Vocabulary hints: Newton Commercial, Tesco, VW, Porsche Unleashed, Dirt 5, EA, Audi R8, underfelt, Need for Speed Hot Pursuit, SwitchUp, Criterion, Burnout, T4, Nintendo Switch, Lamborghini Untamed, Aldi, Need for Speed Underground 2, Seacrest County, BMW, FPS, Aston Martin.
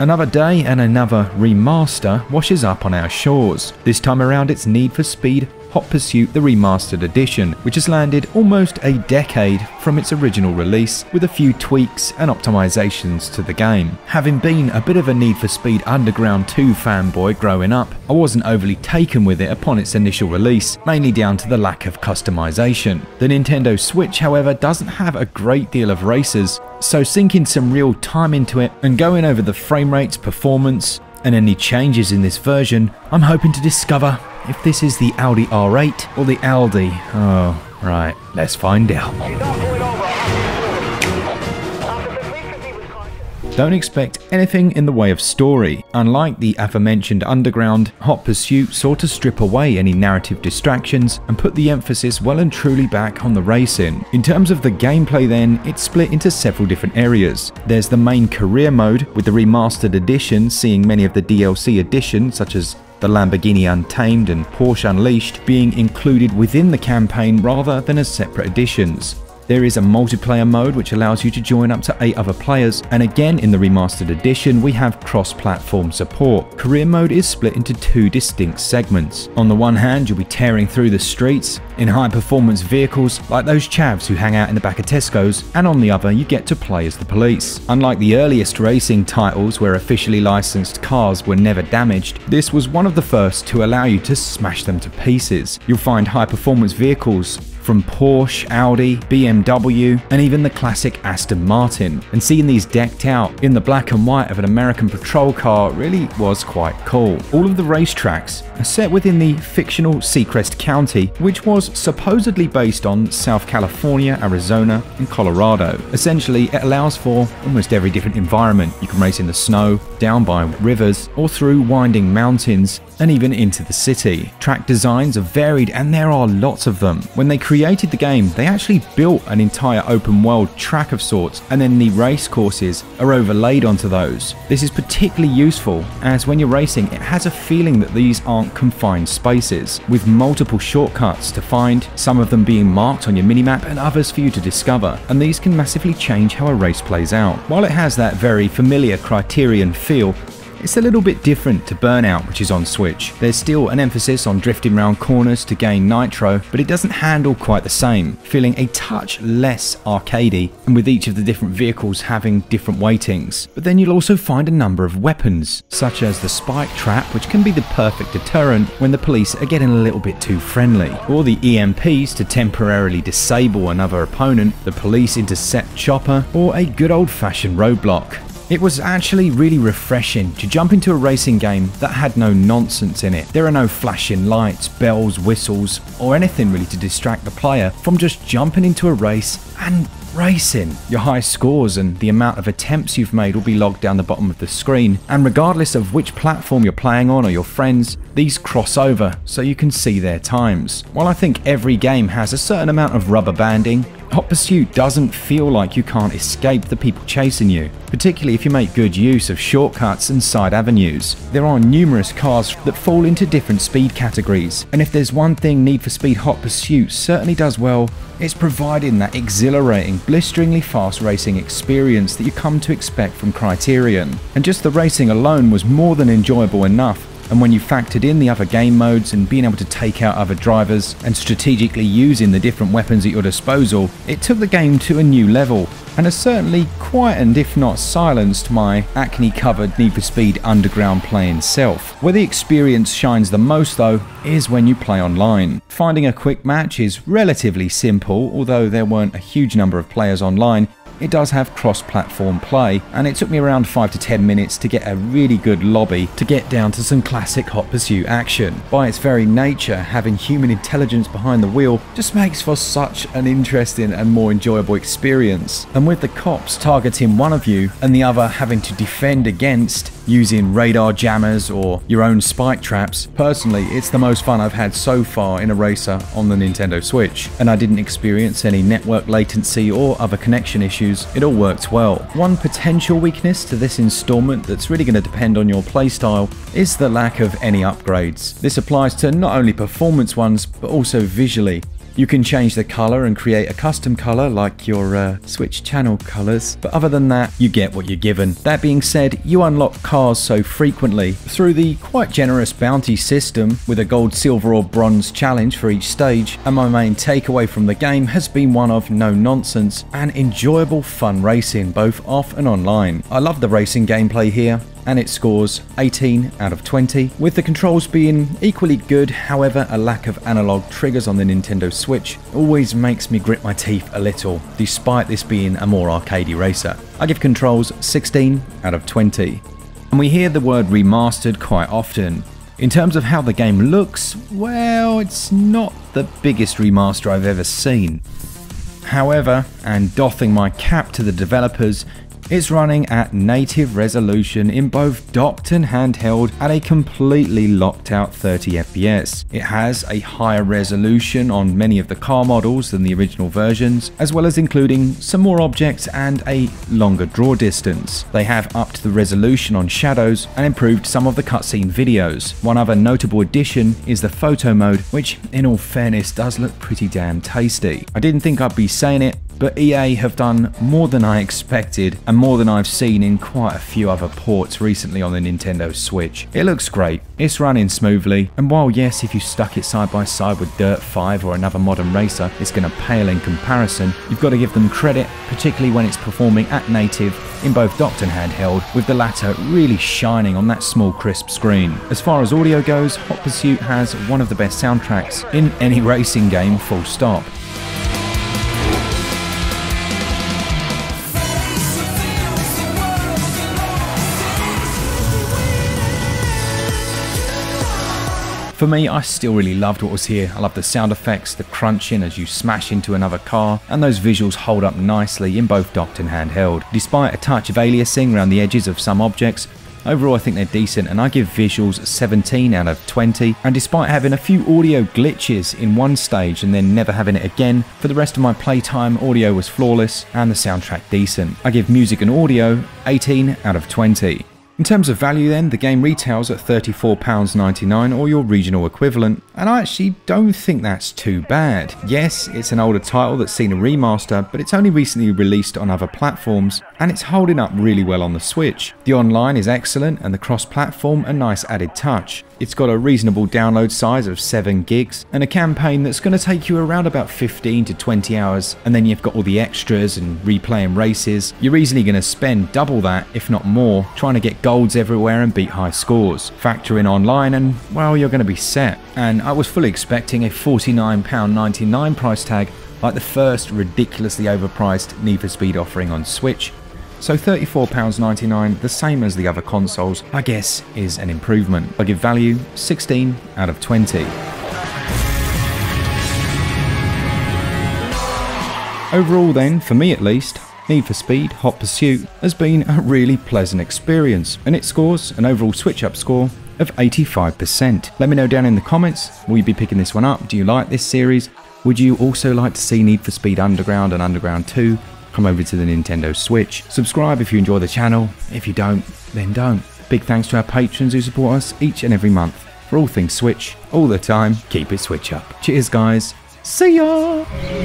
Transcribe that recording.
Another day and another remaster washes up on our shores. This time around it's Need for Speed Hot Pursuit, the remastered edition, which has landed almost a decade from its original release with a few tweaks and optimizations to the game. Having been a bit of a Need for Speed Underground 2 fanboy growing up, I wasn't overly taken with it upon its initial release, mainly down to the lack of customization. The Nintendo Switch, however, doesn't have a great deal of races, so sinking some real time into it and going over the frame rates, performance, and any changes in this version, I'm hoping to discover if this is the Audi R8 or the Aldi. Oh, right, let's find out. Don't expect anything in the way of story. Unlike the aforementioned Underground, Hot Pursuit sought to strip away any narrative distractions and put the emphasis well and truly back on the racing. In terms of the gameplay then, it's split into several different areas. There's the main career mode, with the remastered edition seeing many of the DLC additions such as the Lamborghini Untamed and Porsche Unleashed being included within the campaign rather than as separate editions. There is a multiplayer mode which allows you to join up to 8 other players, and again in the remastered edition we have cross-platform support. Career mode is split into 2 distinct segments. On the one hand, you'll be tearing through the streets in high-performance vehicles like those chavs who hang out in the back of Tesco's, and on the other you get to play as the police. Unlike the earliest racing titles where officially licensed cars were never damaged, this was one of the first to allow you to smash them to pieces. You'll find high-performance vehicles from Porsche, Audi, BMW, and even the classic Aston Martin. And seeing these decked out in the black and white of an American patrol car really was quite cool. All of the racetracks are set within the fictional Seacrest County, which was supposedly based on South California, Arizona, and Colorado. Essentially, it allows for almost every different environment. You can race in the snow, down by rivers, or through winding mountains, and even into the city. Track designs are varied and there are lots of them. When they created the game, they actually built an entire open world track of sorts, and then the race courses are overlaid onto those. This is particularly useful as when you're racing, it has a feeling that these aren't confined spaces, with multiple shortcuts to find, some of them being marked on your minimap and others for you to discover, and these can massively change how a race plays out. While it has that very familiar Criterion feel, it's a little bit different to Burnout, which is on Switch. There's still an emphasis on drifting round corners to gain nitro, but it doesn't handle quite the same, feeling a touch less arcadey, and with each of the different vehicles having different weightings. But then you'll also find a number of weapons, such as the spike trap, which can be the perfect deterrent when the police are getting a little bit too friendly, or the EMPs to temporarily disable another opponent, the police intercept chopper, or a good old-fashioned roadblock. It was actually really refreshing to jump into a racing game that had no nonsense in it. There are no flashing lights, bells, whistles, or anything really to distract the player from just jumping into a race and racing. Your high scores and the amount of attempts you've made will be logged down the bottom of the screen, and regardless of which platform you're playing on or your friends, these cross over so you can see their times. While I think every game has a certain amount of rubber banding, Hot Pursuit doesn't feel like you can't escape the people chasing you, particularly if you make good use of shortcuts and side avenues. There are numerous cars that fall into different speed categories, and if there's one thing Need for Speed Hot Pursuit certainly does well, it's providing that exhilarating, blisteringly fast racing experience that you come to expect from Criterion. And just the racing alone was more than enjoyable enough. And when you factored in the other game modes and being able to take out other drivers and strategically using the different weapons at your disposal, it took the game to a new level and has certainly quietened, if not silenced, my acne-covered Need for Speed Underground playing self. Where the experience shines the most though is when you play online. Finding a quick match is relatively simple, although there weren't a huge number of players online. It does have cross-platform play, and it took me around 5 to 10 minutes to get a really good lobby to get down to some classic Hot Pursuit action. By its very nature, having human intelligence behind the wheel just makes for such an interesting and more enjoyable experience. And with the cops targeting one of you and the other having to defend against using radar jammers or your own spike traps, personally it's the most fun I've had so far in a racer on the Nintendo Switch, and I didn't experience any network latency or other connection issues. It all worked well. One potential weakness to this installment that's really going to depend on your playstyle is the lack of any upgrades. This applies to not only performance ones, but also visually. You can change the color and create a custom color like your Switch channel colors, but other than that, you get what you're given. That being said, you unlock cars so frequently through the quite generous bounty system with a gold, silver or bronze challenge for each stage, and my main takeaway from the game has been one of no nonsense and enjoyable fun racing, both off and online. I love the racing gameplay here, and it scores 18 out of 20, with the controls being equally good. However, a lack of analog triggers on the Nintendo Switch always makes me grit my teeth a little, despite this being a more arcadey racer. I give controls 16 out of 20. And we hear the word remastered quite often. In terms of how the game looks, well, it's not the biggest remaster I've ever seen. However, and doffing my cap to the developers, it's running at native resolution in both docked and handheld at a completely locked out 30 FPS. It has a higher resolution on many of the car models than the original versions, as well as including some more objects and a longer draw distance. They have upped the resolution on shadows and improved some of the cutscene videos. One other notable addition is the photo mode, which in all fairness does look pretty damn tasty. I didn't think I'd be saying it, but EA have done more than I expected and more than I've seen in quite a few other ports recently on the Nintendo Switch. It looks great, it's running smoothly, and while yes, if you stuck it side by side with Dirt 5 or another modern racer, it's going to pale in comparison, you've got to give them credit, particularly when it's performing at native in both docked and handheld, with the latter really shining on that small crisp screen. As far as audio goes, Hot Pursuit has one of the best soundtracks in any racing game, full stop. For me, I still really loved what was here. I love the sound effects, the crunching as you smash into another car, and those visuals hold up nicely in both docked and handheld. Despite a touch of aliasing around the edges of some objects, overall I think they're decent, and I give visuals 17 out of 20, and despite having a few audio glitches in one stage and then never having it again, for the rest of my playtime audio was flawless and the soundtrack decent. I give music and audio 18 out of 20. In terms of value then, the game retails at £34.99 or your regional equivalent, and I actually don't think that's too bad. Yes, it's an older title that's seen a remaster, but it's only recently released on other platforms, and it's holding up really well on the Switch. The online is excellent, and the cross-platform a nice added touch. It's got a reasonable download size of 7 gigs, and a campaign that's going to take you around about 15 to 20 hours, and then you've got all the extras and replaying races. You're easily going to spend double that, if not more, trying to get golds everywhere and beat high scores. Factor in online and, well, you're going to be set. And I was fully expecting a £49.99 price tag, like the first ridiculously overpriced Need for Speed offering on Switch. So £34.99, the same as the other consoles, I guess is an improvement. I give value 16 out of 20. Overall then, for me at least, Need for Speed Hot Pursuit has been a really pleasant experience, and it scores an overall SwitchUp score of 85%. Let me know down in the comments, will you be picking this one up? Do you like this series? Would you also like to see Need for Speed Underground and Underground 2? Come over to the Nintendo Switch. Subscribe if you enjoy the channel. If you don't, then don't. Big thanks to our patrons who support us each and every month. For all things Switch, all the time, keep it Switch up. Cheers guys, see ya!